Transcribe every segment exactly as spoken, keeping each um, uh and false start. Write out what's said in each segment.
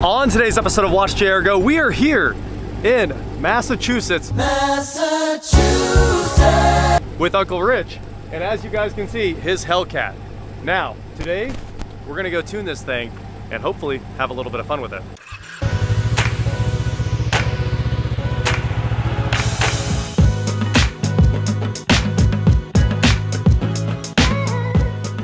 On today's episode of WatchJRGO, we are here in Massachusetts, Massachusetts with Uncle Rich, and as you guys can see, his Hellcat. Now, today, we're gonna go tune this thing and hopefully have a little bit of fun with it.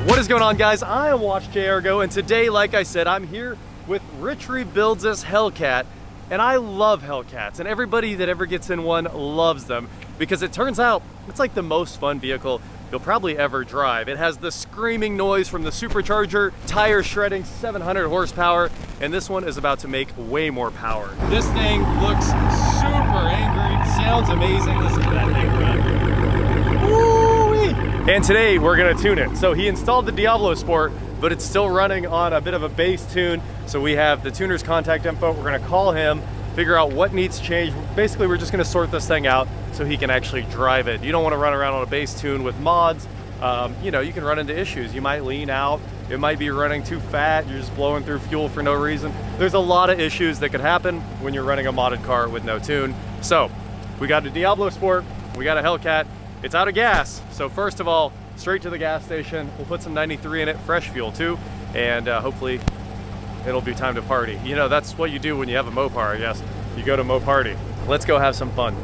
What is going on, guys? I am WatchJRGO, and today, like I said, I'm here with Rich Rebuilds this Hellcat, and I love Hellcats, and everybody that ever gets in one loves them because it turns out it's like the most fun vehicle you'll probably ever drive. It has the screaming noise from the supercharger, tire shredding, seven hundred horsepower, and this one is about to make way more power. This thing looks super angry, sounds amazing. Listen to that thing run. Woo-wee! And today we're gonna tune it. So he installed the Diablo Sport, but it's still running on a bit of a base tune. So we have the tuner's contact info. We're gonna call him, figure out what needs changed. Basically, we're just gonna sort this thing out so he can actually drive it. You don't wanna run around on a base tune with mods. Um, you know, you can run into issues. You might lean out. It might be running too fat. You're just blowing through fuel for no reason. There's a lot of issues that could happen when you're running a modded car with no tune. So we got a Diablo Sport, we got a Hellcat. It's out of gas. So first of all, straight to the gas station. We'll put some ninety-three in it, fresh fuel too, and uh, hopefully it'll be time to party. You know, that's what you do when you have a Mopar, I guess. You go to Moparty. Let's go have some fun.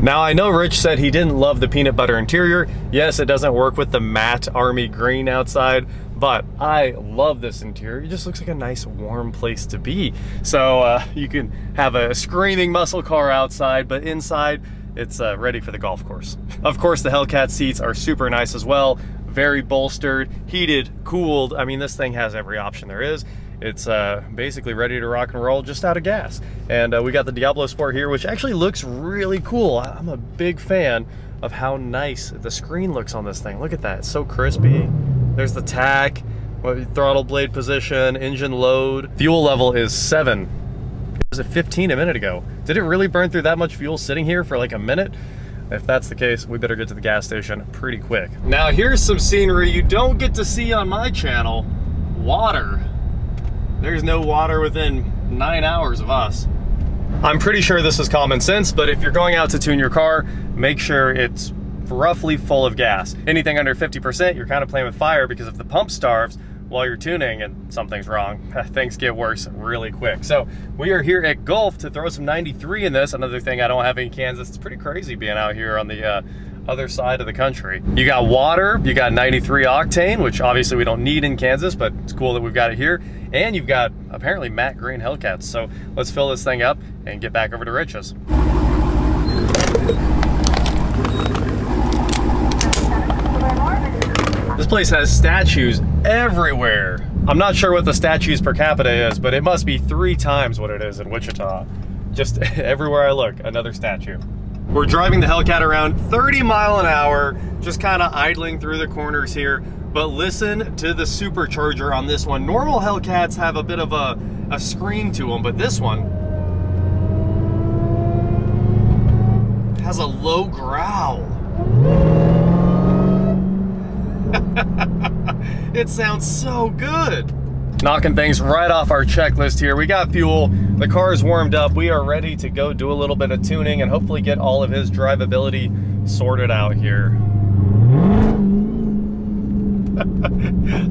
Now, I know Rich said he didn't love the peanut butter interior. Yes, it doesn't work with the matte army green outside, but I love this interior. It just looks like a nice warm place to be. So uh, you can have a screaming muscle car outside, but inside, it's uh, ready for the golf course. Of course, the Hellcat seats are super nice as well. Very bolstered, heated, cooled. I mean, this thing has every option there is. It's uh, basically ready to rock and roll, just out of gas. And uh, we got the Diablo Sport here, which actually looks really cool. I'm a big fan of how nice the screen looks on this thing. Look at that, it's so crispy. There's the tack, throttle blade position, engine load. Fuel level is seven. It was at fifteen a minute ago. Did it really burn through that much fuel sitting here for like a minute? If that's the case, we better get to the gas station pretty quick. Now here's some scenery you don't get to see on my channel. Water. There's no water within nine hours of us. I'm pretty sure this is common sense, but if you're going out to tune your car, make sure it's roughly full of gas. Anything under fifty percent, you're kind of playing with fire, because if the pump starves while you're tuning and something's wrong, things get worse really quick. So we are here at Gulf to throw some ninety-three in this. Another thing I don't have in Kansas. It's pretty crazy being out here on the uh, other side of the country. You got water, you got ninety-three octane, which obviously we don't need in Kansas, but it's cool that we've got it here. And you've got apparently matte green Hellcats. So let's fill this thing up and get back over to Rich's. This place has statues everywhere. I'm not sure what the statues per capita is, but it must be three times what it is in Wichita. Just everywhere I look, another statue. We're driving the Hellcat around thirty mile an hour, just kind of idling through the corners here, but listen to the supercharger on this one. Normal Hellcats have a bit of a, a scream to them, but this one has a low growl. It sounds so good. Knocking things right off our checklist here. We got fuel, the car's warmed up, we are ready to go do a little bit of tuning and hopefully get all of his drivability sorted out here.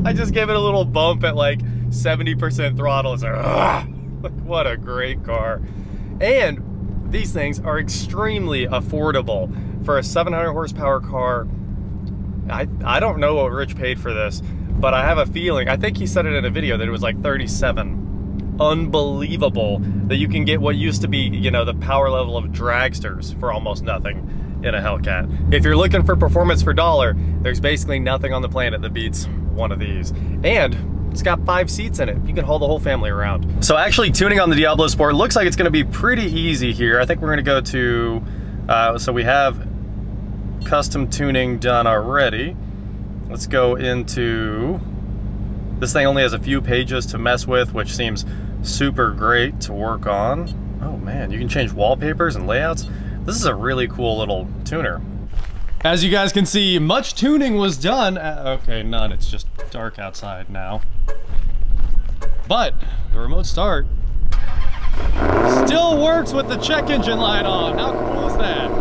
I just gave it a little bump at like seventy percent throttle. It's like, what a great car. And these things are extremely affordable. For a seven hundred horsepower car, I, I don't know what Rich paid for this, but I have a feeling, I think he said it in a video, that it was like thirty-seven. Unbelievable that you can get what used to be, you know, the power level of dragsters for almost nothing in a Hellcat. If you're looking for performance for dollar, there's basically nothing on the planet that beats one of these. And it's got five seats in it. You can haul the whole family around. So actually tuning on the Diablo Sport looks like it's gonna be pretty easy here. I think we're gonna go to, uh, so we have custom tuning done already. Let's go into, this thing only has a few pages to mess with, which seems super great to work on. Oh man, you can change wallpapers and layouts. This is a really cool little tuner. As you guys can see, much tuning was done. Uh, okay, none, it's just dark outside now. But the remote start Still works with the check engine light on. How cool is that?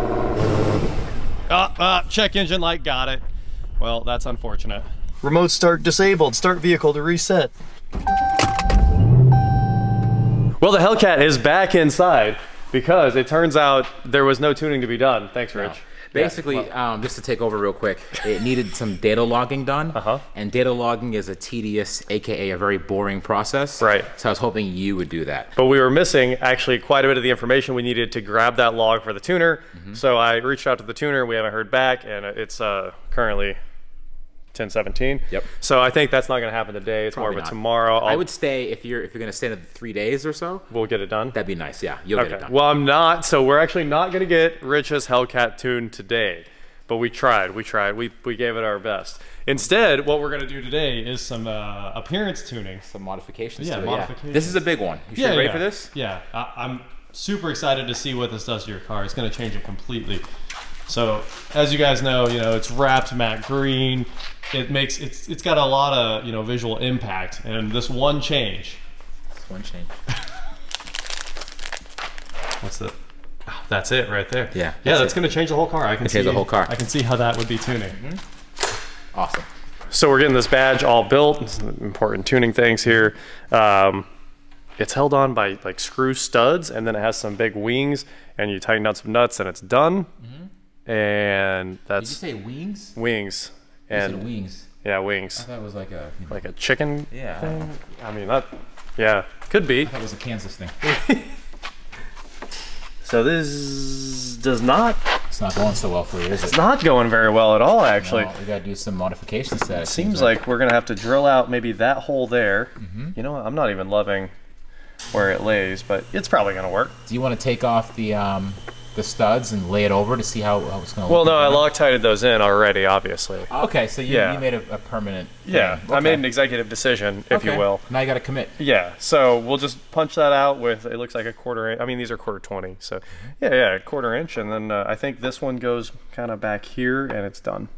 Ah, ah, check engine light, got it. Well, that's unfortunate. Remote start disabled. Start vehicle to reset. Well, the Hellcat is back inside because it turns out there was no tuning to be done. Thanks, Rich. No. Basically, yeah, well, um, just to take over real quick, it needed some data logging done, uh-huh. and data logging is a tedious, aka a very boring process. Right. So I was hoping you would do that. But we were missing actually quite a bit of the information we needed to grab that log for the tuner. Mm-hmm. So I reached out to the tuner. We haven't heard back, and it's uh, currently ten seventeen. Yep. So I think that's not going to happen today. It's Probably more of a not. tomorrow. I'll, I would stay if you're if you're going to stay in three days or so. We'll get it done. That'd be nice. Yeah, you'll okay. get it done. Well, I'm not. So we're actually not going to get Rich's Hellcat tuned today, but we tried. We tried. We we gave it our best. Instead, what we're going to do today is some uh, appearance tuning, some modifications. Yeah, to modifications. It. Yeah. This is a big one. You yeah, ready yeah. for this? Yeah. I, I'm super excited to see what this does to your car. It's going to change it completely. So as you guys know, you know, it's wrapped matte green. It makes it's it's got a lot of, you know, visual impact, and this one change. This one change. What's the? Oh, that's it right there. Yeah. Yeah, that's, that's gonna change the whole car. I can see the whole car. I can see how that would be tuning. Mm-hmm. Awesome. So we're getting this badge all built. It's important tuning things here. Um, it's held on by like screw studs, and then it has some big wings, and you tighten out some nuts, and it's done. Mm-hmm. And that's. Did you say wings? Wings. And said wings. Yeah, wings. I thought it was like a you know, like a chicken yeah. thing. I mean that yeah, could be. I thought it was a Kansas thing. So this does not It's not going so well for you, is it? It's not going very well at all, actually. No, we gotta do some modifications to that. It seems, seems like, like we're gonna have to drill out maybe that hole there. Mm-hmm. You know what? I'm not even loving where it lays, but it's probably gonna work. Do you wanna take off the um the studs and lay it over to see how, how it's going to well, look? Well, no, I Loctited those in already, obviously. Okay, so you, yeah. you made a, a permanent... Yeah, okay. I made an executive decision, if okay. you will. Now you got to commit. Yeah, so we'll just punch that out with, it looks like a quarter inch. I mean, these are quarter twenty, so yeah, yeah, a quarter inch. And then uh, I think this one goes kind of back here, and it's done.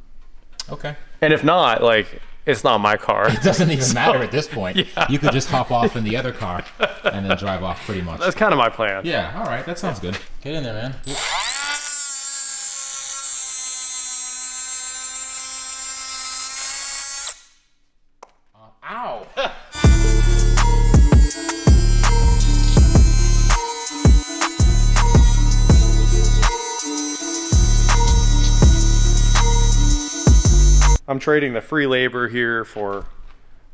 Okay. And if not, like... It's not my car. It doesn't even so, matter at this point. Yeah. You could just hop off in the other car and then drive off pretty much. That's kind of my plan. Yeah, all right, that sounds good. Get in there, man. Ow. I'm trading the free labor here for,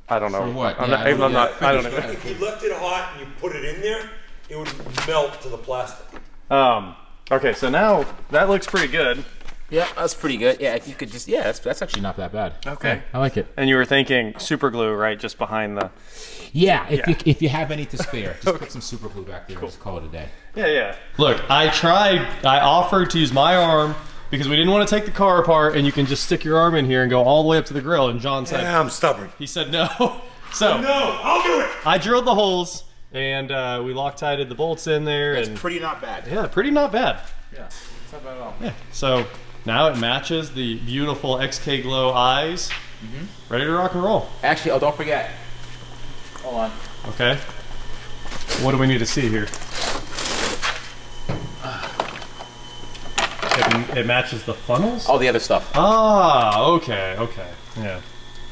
I don't know. For what? I'm yeah, not, I, I'm not, I don't know. If you left it hot and you put it in there, it would melt to the plastic. Um, okay, so now that looks pretty good. Yeah, that's pretty good. Yeah, if you could just, yeah, that's, that's actually not that bad. Okay. Yeah, I like it. And you were thinking super glue, right? Just behind the. Yeah, if, yeah. You, if you have any to spare, just okay. put some super glue back there cool. and just call it a day. Yeah, yeah. Look, I tried, I offered to use my arm because we didn't want to take the car apart and you can just stick your arm in here and go all the way up to the grill. And John said, yeah, I'm stubborn. He said no. So, oh, no, I'll do it. I drilled the holes and uh, we Loctited the bolts in there. It's pretty not bad. Yeah, pretty not bad. Yeah, it's not bad at all. Yeah. So now it matches the beautiful X K Glow eyes. Mm-hmm. Ready to rock and roll. Actually, oh, don't forget. Hold on. Okay. What do we need to see here? It, it matches the funnels? All the other stuff. Ah, okay, okay. Yeah.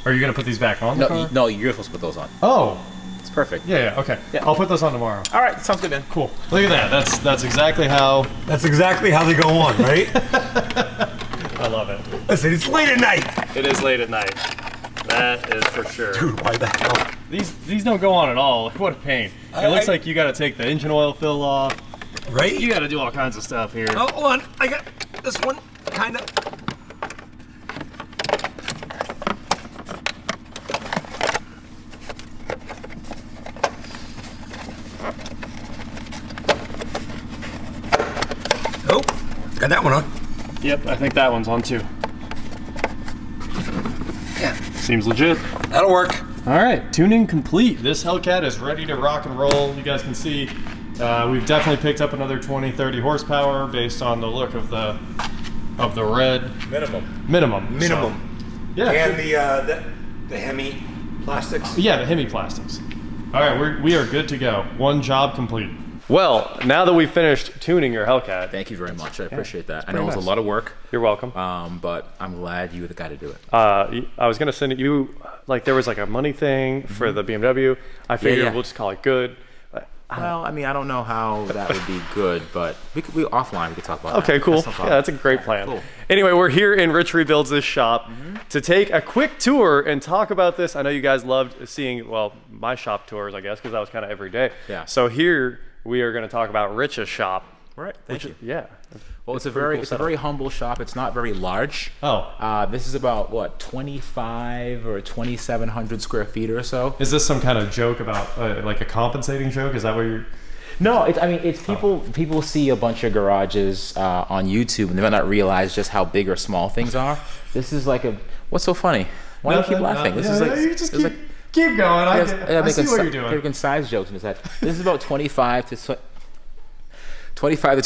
Are you going to put these back on? No, the car? no, you're supposed to put those on. Oh. It's perfect. Yeah, yeah, okay. Yeah. I'll put those on tomorrow. All right, sounds good, man. Cool. Look at that. That's that's exactly how... That's exactly how they go on, right? I love it. Listen, it's late at night. It is late at night. That is for sure. Dude, why the hell? These, these don't go on at all. What a pain. I, it looks I, like you got to take the engine oil fill off. Right? You gotta do all kinds of stuff here. Oh, hold on. I got this one, kind of. Oh, got that one on. Yep, I think that one's on too. Yeah. Seems legit. That'll work. All right, tuning complete. This Hellcat is ready to rock and roll. You guys can see Uh, we've definitely picked up another twenty, thirty horsepower based on the look of the of the red. Minimum. Minimum. Minimum. So, yeah. And the, uh, the the Hemi plastics. Yeah, the Hemi plastics. All right, we're, we are good to go. One job complete. Well, now that we've finished tuning your Hellcat. Thank you very much. I appreciate yeah, that. I know nice. It was a lot of work. You're welcome. Um, but I'm glad you were the guy to do it. Uh, I was going to send you, like there was like a money thing mm-hmm. for the B M W. I figured yeah, yeah. we'll just call it good. Well, I mean, I don't know how that would be good, but we could, we offline we could talk about okay, that. Okay, cool. That's yeah, that's a great plan. Cool. Anyway, we're here in Rich Rebuilds' this shop mm-hmm. to take a quick tour and talk about this. I know you guys loved seeing, well, my shop tours, I guess, because that was kind of every day. Yeah. So here we are going to talk about Rich's shop. Right. Thank you. Is, yeah. Well, it's, it's a very cool it's setup. a very humble shop. It's not very large. Oh. Uh, this is about what twenty-five or twenty-seven hundred square feet or so. Is this some kind of joke about uh, like a compensating joke? Is that what you're? No, it's, I mean, it's people. Oh. People see a bunch of garages uh, on YouTube and they might not realize just how big or small things are. This is like a. What's so funny? Why Nothing, do you keep laughing? Not, this yeah, is like. You just keep, like keep going. I, can, I, I see what you're doing. Making size jokes in his head. This is about twenty-five to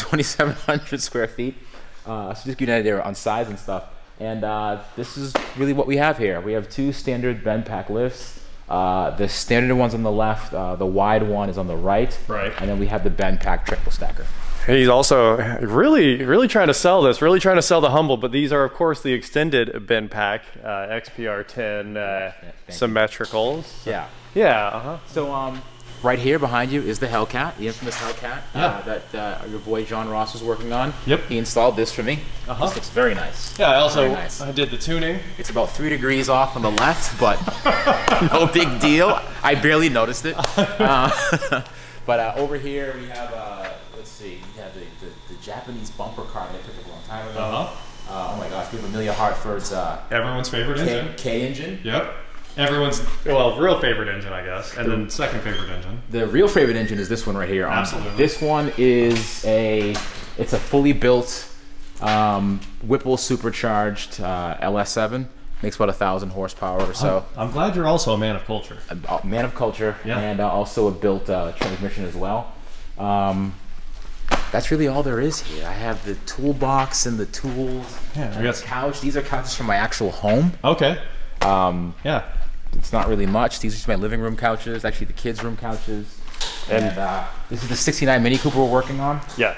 twenty-seven hundred square feet. Uh, so just give you an idea on size and stuff. And uh, this is really what we have here. We have two standard BendPak lifts. Uh, the standard one's on the left. Uh, the wide one is on the right. Right. And then we have the BendPak triple stacker. He's also really, really trying to sell this. Really trying to sell the humble. But these are, of course, the extended BendPak uh, X P R ten uh, yeah, symmetricals. So, yeah. Yeah. Uh-huh. So. Um, Right here behind you is the Hellcat, the infamous Hellcat yeah. uh, that uh, your boy John Ross was working on. Yep. He installed this for me. Uh-huh. This looks very nice. Yeah, I also nice. I did the tuning. It's about three degrees off on the left, but no big deal. I barely noticed it. Uh, but uh, over here we have, uh, let's see, we have the, the, the Japanese bumper car that I picked up a long time ago. Uh-huh. uh, oh my gosh, we have Amelia Hartford's uh, everyone's favorite K, engine. K engine. Yep. Everyone's, well, real favorite engine, I guess, and then second favorite engine. The real favorite engine is this one right here. Honestly. Absolutely. This one is a, it's a fully built um, Whipple supercharged uh, L S seven. Makes about a thousand horsepower or so. I'm, I'm glad you're also a man of culture. A man of culture, yeah. and uh, also a built uh, transmission as well. Um, That's really all there is here. I have the toolbox and the tools. Yeah, and I guess. The couch. These are couches from my actual home. Okay. Um, yeah. It's not really much. These are just my living room couches, actually the kids' room couches. And, and uh, this is the sixty-nine Mini Cooper we're working on. Yeah.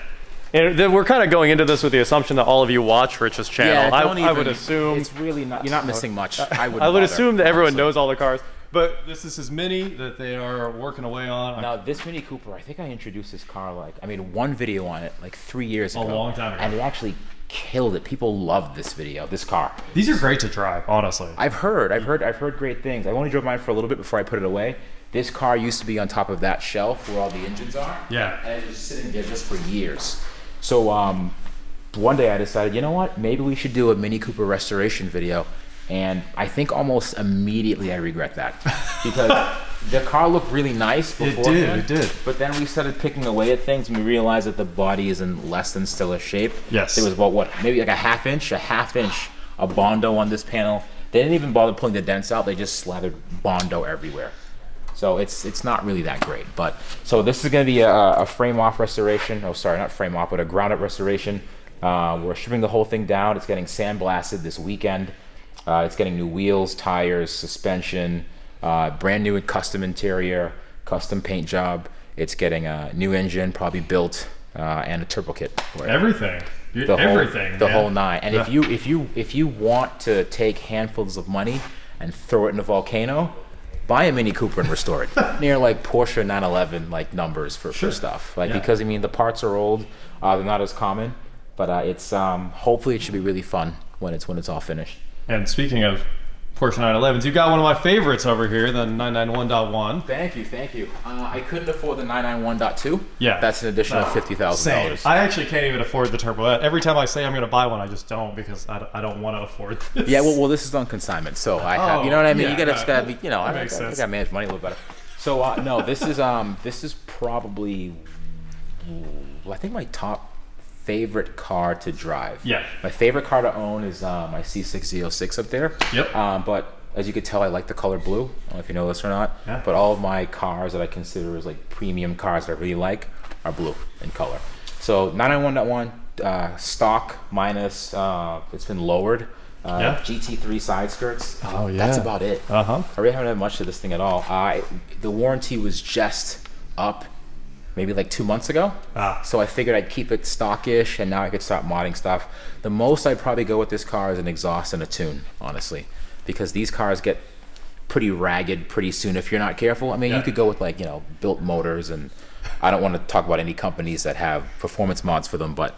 And then we're kind of going into this with the assumption that all of you watch Rich's channel. Yeah, I, even, I would assume. It's really not. You're not missing much. I would I would bother, assume that everyone honestly. knows all the cars. But this is his Mini that they are working away on. Now, this Mini Cooper, I think I introduced this car like, I mean, one video on it like three years ago. A long time ago. And it actually killed it. People loved this video, this car. These are great to drive, honestly. I've heard, I've heard, I've heard great things. I only drove mine for a little bit before I put it away. This car used to be on top of that shelf where all the engines are. Yeah. And it was sitting there just for years. So um, one day I decided, you know what? Maybe we should do a Mini Cooper restoration video. And I think almost immediately I regret that because the car looked really nice before. It did, it did. But then we started picking away at things and we realized that the body is in less than stellar shape. Yes. It was about what, maybe like a half inch, a half inch, a Bondo on this panel. They didn't even bother pulling the dents out. They just slathered Bondo everywhere. So it's it's not really that great. But so this is going to be a, a frame off restoration. Oh, sorry, not frame off, but a ground up restoration. Uh, we're shipping the whole thing down. It's getting sandblasted this weekend. Uh, it's getting new wheels, tires, suspension, uh, brand new and custom interior, custom paint job. It's getting a new engine, probably built, uh, and a turbo kit. For it. Everything, the everything, whole, the whole nine. And yeah. if you if you if you want to take handfuls of money and throw it in a volcano, buy a Mini Cooper and restore it near like Porsche nine eleven like numbers for, sure. for stuff. Like yeah. because I mean the parts are old, uh, they're not as common, but uh, it's um, hopefully it should be really fun when it's when it's all finished. And speaking of Porsche nine elevens, you got one of my favorites over here, the nine ninety-one point one. Thank you, thank you. Uh, I couldn't afford the nine ninety-one point two. Yeah. That's an additional no, fifty thousand dollars. I actually can't even afford the turbo. Every time I say I'm going to buy one, I just don't because I, I don't want to afford this. Yeah, well, well, this is on consignment, so I have, oh, you know what I mean? Yeah, you got to, no, you know, I got to manage money a little better. So, uh, no, this is, um, this is probably, well, I think my top favorite car to drive. Yeah. My favorite car to own is uh, my C six Z oh six up there. Yep. Um, but as you can tell, I like the color blue. I don't know if you know this or not. Yeah. But all of my cars that I consider as like premium cars that I really like are blue in color. So nine ninety-one point one uh, stock minus uh, it's been lowered. Uh, yeah. G T three side skirts. Oh yeah. That's about it. Uh huh. I really haven't had much of this thing at all. I the warranty was just up maybe like two months ago. Ah. So I figured I'd keep it stockish, and now I could start modding stuff. The most I'd probably go with this car is an exhaust and a tune, honestly, because these cars get pretty ragged pretty soon if you're not careful. I mean, yeah. you could go with like, you know, built motors, and I don't want to talk about any companies that have performance mods for them, but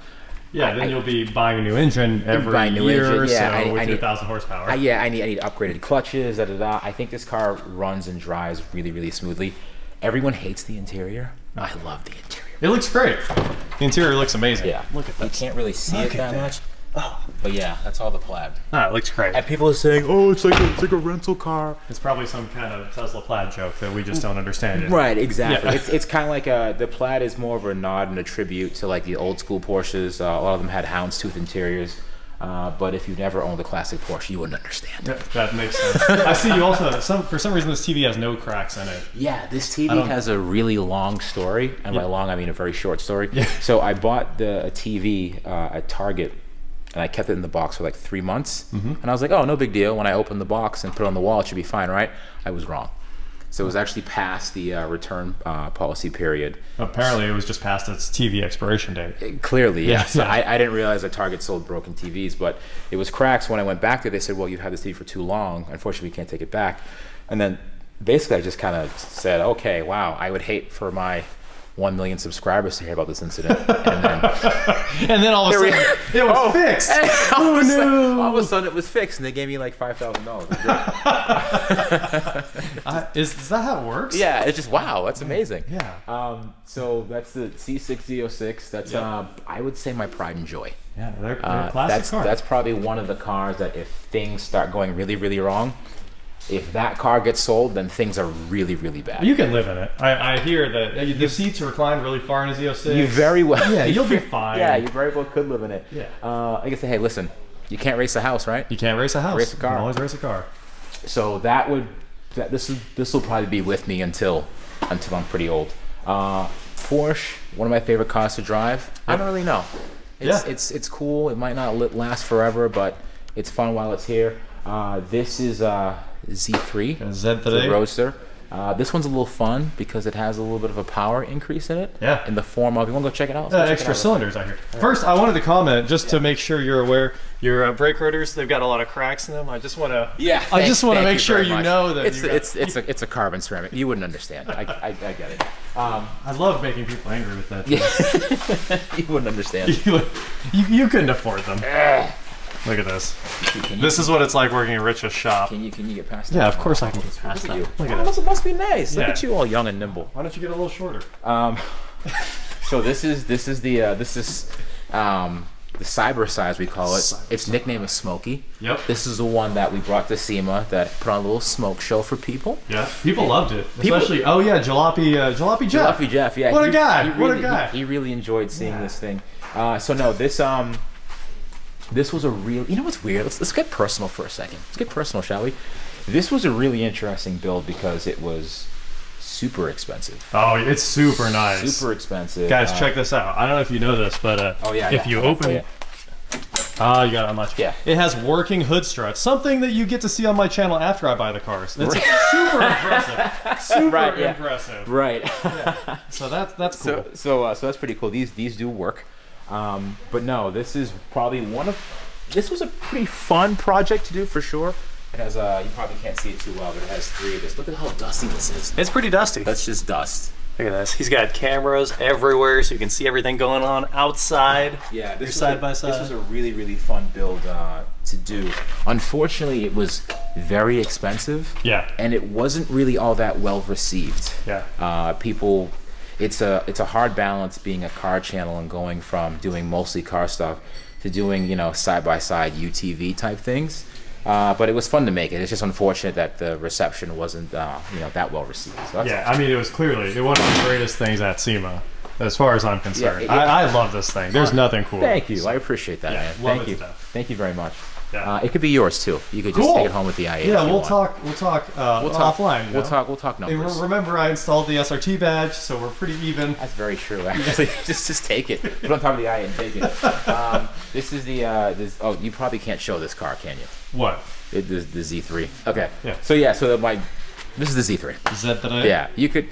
yeah, I, then I, you'll be buying a new engine every new year engine, or yeah, so I, with I need, your thousand horsepower. I, yeah, I need I need upgraded clutches. Da, da, da. I think this car runs and drives really, really smoothly. Everyone hates the interior. I love the interior. It looks great. The interior looks amazing. Yeah, look at that. You can't really see look it that, that much. Oh, but yeah, that's all the plaid. Ah, it looks great. And people are saying, "Oh, it's like a, it's like a rental car." It's probably some kind of Tesla plaid joke that we just don't understand it. Right, exactly. Yeah. It's it's kind of like a, the plaid is more of a nod and a tribute to like the old school Porsches. Uh, a lot of them had houndstooth interiors. Uh, but if you never owned a classic Porsche, you wouldn't understand. Yeah, that makes sense. I see you also, some, for some reason, this T V has no cracks in it. Yeah, this T V has a really long story. And yeah. by long, I mean a very short story. Yeah. So I bought the a T V uh, at Target, and I kept it in the box for like three months. Mm-hmm. And I was like, oh, no big deal. When I opened the box and put it on the wall, it should be fine, right? I was wrong. So it was actually past the uh, return uh, policy period. Apparently, it was just past its T V expiration date. It, clearly, yeah. yeah. So I, I didn't realize that Target sold broken T Vs, but it was cracks. When I went back there, they said, well, you've had this T V for too long. Unfortunately, we can't take it back. And then basically, I just kind of said, okay, wow, I would hate for my one million subscribers to hear about this incident. And then, and then all of a sudden, it was oh, fixed. All, oh, of sudden, no. all of a sudden, it was fixed, and they gave me like five thousand dollars. uh, is, is that how it works? Yeah, it's just, wow, that's amazing. Yeah. Um, so that's the C six Z oh six. That's, yeah. uh, I would say, my pride and joy. Yeah, they're, they're uh, classic that's, car. That's probably one of the cars that if things start going really, really wrong, if that car gets sold, then things are really, really bad. You can live in it. I, I hear that you, the seats recline really far in a Z oh six. You very well. Yeah, you'll be fine. Yeah, you very well could live in it. Yeah. Uh, I can say, hey, listen, you can't race a house, right? You can't race a house. Race a car. You can always race a car. So that would, that, this is, this will probably be with me until, until I'm pretty old. Uh, Porsche, one of my favorite cars to drive. Yep. I don't really know. It's, yeah. It's it's cool. It might not last forever, but it's fun while it's here. Uh, this is. Uh, Z three, Z three. The Roadster. Uh, this one's a little fun because it has a little bit of a power increase in it. Yeah. In the form of, you want to go check it out? So uh, extra it out cylinders, I hear. First, I wanted to comment just yeah. to make sure you're aware. Your uh, brake rotors, they've got a lot of cracks in them. I just want to. Yeah. Thanks, I just want to make you sure you much. know that. It's you it's it's a it's a carbon ceramic. You wouldn't understand. I I, I get it. Um, I love making people angry with that. Yeah. You wouldn't understand. you, you you couldn't afford them. Uh. Look at this. Can this you, is what it's like working in Rich's shop. Can you, can you get past that? Yeah, of course I can get past that. Look at that. It must be nice. Yeah. Look at you, all young and nimble. Why don't you get a little shorter? Um, so this is this is the uh, this is um, the cyber size, we call it. Cyber its nickname is Smokey. Yep. This is the one that we brought to SEMA that put on a little smoke show for people. Yeah, people and loved it. Especially, people, oh yeah, Jalopy, uh, Jalopy Jeff. Jalopy Jeff, yeah. What he, a guy! He really, what a guy! He, he really enjoyed seeing yeah. this thing. Uh, so no, this um. This was a real, you know what's weird? Let's, let's get personal for a second. Let's get personal, shall we? This was a really interesting build because it was super expensive. Oh, it's super nice. Super expensive. Guys, uh, check this out. I don't know if you know this, but uh, oh, yeah, if yeah. you open it, ah, you got it unlatched. Yeah. It has working hood struts, something that you get to see on my channel after I buy the cars. It's super impressive. Super right, yeah. impressive. Right. Yeah. So that's, that's cool. So, so, uh, so that's pretty cool. These, these do work. Um, but no, this is probably one of, this was a pretty fun project to do for sure. It has, uh, you probably can't see it too well, but it has three of this. Look at how dusty this is. It's pretty dusty. That's just dust. Look at this. He's got cameras everywhere so you can see everything going on outside. Yeah, this side by side. This was a really, really fun build uh, to do. Unfortunately, it was very expensive. Yeah. And it wasn't really all that well received. Yeah. Uh, people... It's a it's a hard balance being a car channel and going from doing mostly car stuff to doing, you know, side by side U T V type things. Uh, but it was fun to make it. It's just unfortunate that the reception wasn't uh, you know, that well received. So that's yeah, I mean, it was clearly it one of the greatest things at SEMA, as far as I'm concerned. Yeah, it, it, I, I love this thing. There's nothing cool. Thank you. So, I appreciate that, yeah, man. Love thank you. Stuff. Thank you very much. Yeah. Uh, it could be yours too. You could just cool. take it home with the i eight. Yeah, we'll talk, we'll talll uh, we'll talk. Offline. You know? We'll talk. We'll talk numbers. Hey, remember, I installed the S R T badge, so we're pretty even. That's very true, actually. just, just take it. Put it on top of the i eight and take it. Um, this is the. Uh, this, oh, you probably can't show this car, can you? What? It, the, the Z three. Okay. Yeah. So yeah. So my. This is the Z three. Is that the? Yeah. You could.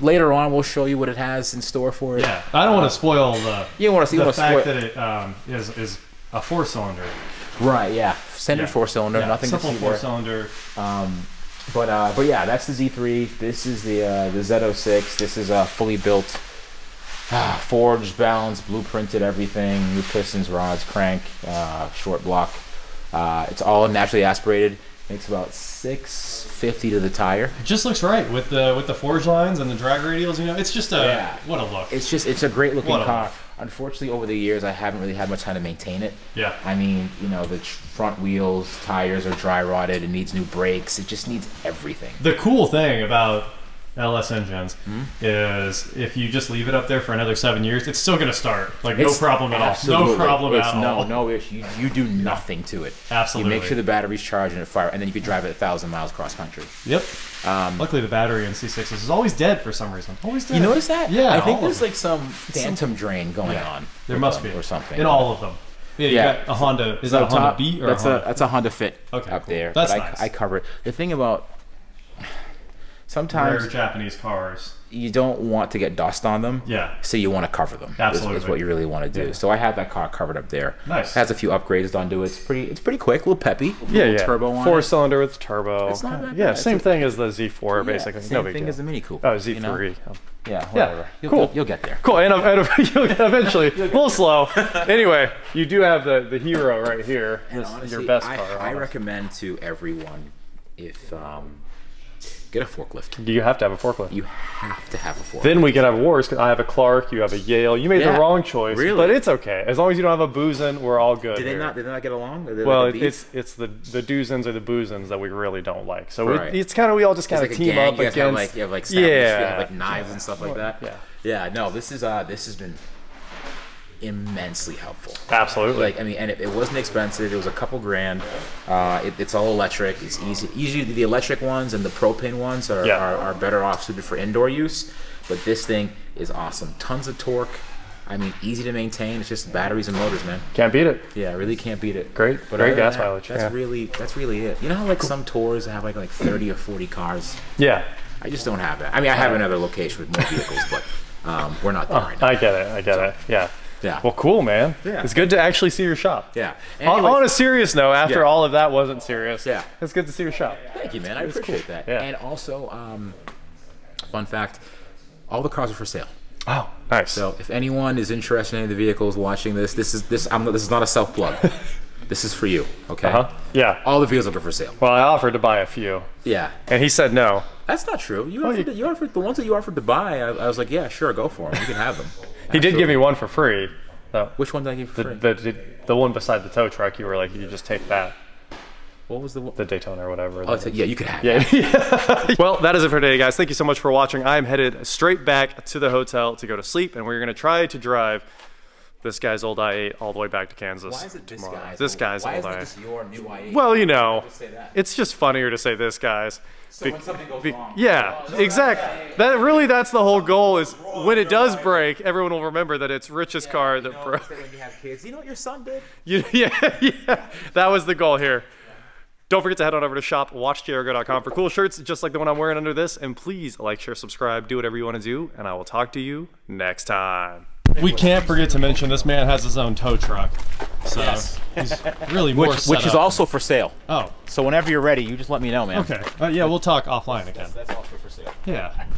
later on we'll show you what it has in store for it. Yeah, I don't uh, want to spoil the, you want to see, the you fact spoil that it um, is, is a four-cylinder. Right, yeah. Standard yeah. four-cylinder, yeah. nothing simple four-cylinder. Um, but uh, but yeah, that's the Z three. This is the uh, the Z oh six. This is a fully built, uh, forged, balanced, blueprinted everything. New pistons, rods, crank, uh, short block. Uh, it's all naturally aspirated. Makes about six fifty to the tire. It just looks right with the with the forge lines and the drag radials. You know, it's just a yeah. what a look. It's just it's a great looking what car. Look. Unfortunately, over the years, I haven't really had much time to maintain it. Yeah. I mean, you know, the front wheels, tires are dry rotted. It needs new brakes. It just needs everything. The cool thing about L S engines mm-hmm. is if you just leave it up there for another seven years, it's still going to start. Like, it's no problem at all. No problem it's at no, all. No, no issue. You, you do nothing to it. Absolutely. You make sure the battery's charged and it fires, and then you can drive it a thousand miles cross country. Yep. Um, Luckily, the battery in C sixes is always dead for some reason. Always dead. You notice that? Yeah. I think there's like some phantom drain going yeah. on. There must be. Or something. In all of them. Yeah, you yeah. got a Honda. Is that a Honda B or that's a Honda? A, that's a Honda Fit okay, up cool. there. That's nice. I, I cover it. The thing about... Sometimes rare Japanese cars, you don't want to get dust on them. Yeah. So you want to cover them. Absolutely. Is, is what you really want to do. Yeah. So I have that car covered up there. Nice. It has a few upgrades done to it. It's pretty. It's pretty quick. A little peppy. A little yeah, yeah. Turbo on. Four it. Cylinder with turbo. It's not that yeah. Bad. Same it's thing a, as the Z four yeah, basically. Same no big thing deal. As the Mini Cooper. Oh, Z three. You know? Yeah. Whatever. Yeah. You'll, cool. You'll, you'll get there. Cool. And, and you'll get eventually. You'll get a little slow. Anyway, you do have the the hero right here. This, honestly, your best I, car. I recommend to everyone if. Um, Get a forklift. You have to have a forklift. You have to have a forklift. Then we could have wars because I have a Clark, you have a Yale. You made yeah, the wrong choice, really? But it's okay. As long as you don't have a boozin', we're all good. Did they here. not? Did they not get along? Well, like it's it's the the doozins or the boozins that we really don't like. So right. it, it's kind of we all just kind of like team gang, up you against. Have like, you have like stabbers, yeah, you have like knives yeah. and stuff like that. Yeah, yeah. No, this is uh this has been immensely helpful. Absolutely. Like I mean, and it, it wasn't expensive. It was a couple grand. Uh, it, it's all electric. It's easy. Usually the electric ones and the propane ones are, yeah. are, are better off suited for indoor use. But this thing is awesome. Tons of torque. I mean, easy to maintain. It's just batteries and motors, man. Can't beat it. Yeah, really can't beat it. Great, but great gas that, mileage. That's yeah. really, that's really it. You know how like cool. some tours have like like thirty or forty cars. Yeah. I just don't have that. I mean, I have another location with more vehicles, but um, we're not there oh, right now. I get it. I get so, it. Yeah. Yeah. Well, cool, man. Yeah. It's good to actually see your shop. Yeah. On, like, on a serious note, after yeah. all of that wasn't serious. Yeah. It's good to see your shop. Thank you, man. I appreciate cool. that. Yeah. And also, um, fun fact, all the cars are for sale. Oh, nice. So if anyone is interested in any of the vehicles watching this, this is this. I'm this is not a self plug. This is for you. Okay. Uh-huh. Yeah. All the vehicles are for sale. Well, I offered to buy a few. Yeah. And he said no. That's not true. You offered, oh, you, you offered the ones that you offered to buy. I, I was like, yeah, sure, go for them. You can have them. He Absolutely. did give me one for free. So which one did I give for the, free? The, the, the one beside the tow truck, you were like, you just take that. What was the one? The Daytona or whatever. Oh, yeah, you could have yeah. that. Well, that is it for today, guys. Thank you so much for watching. I am headed straight back to the hotel to go to sleep, and we're going to try to drive this guy's old i eight all the way back to Kansas Why is it tomorrow. This guy's, this guy's Why old is it just your new i eight? Well, you know, it's just funnier to say this guy's. So be, when something goes be, wrong. Yeah, oh, exactly. That really, that's the whole goal is when it does break, everyone will remember that it's Rich's yeah, car that know, broke. When you have kids, you know what your son did? You, yeah, yeah, that was the goal here. Yeah. Don't forget to head on over to shop watch J R G O dot com for cool shirts just like the one I'm wearing under this. And please like, share, subscribe, do whatever you want to do. And I will talk to you next time. We can't forget to mention this man has his own tow truck. So yes. he's really more Which, which is also for sale. Oh. So whenever you're ready, you just let me know, man. Okay. Uh, yeah, we'll talk offline again. That's, that's also for sale. Yeah.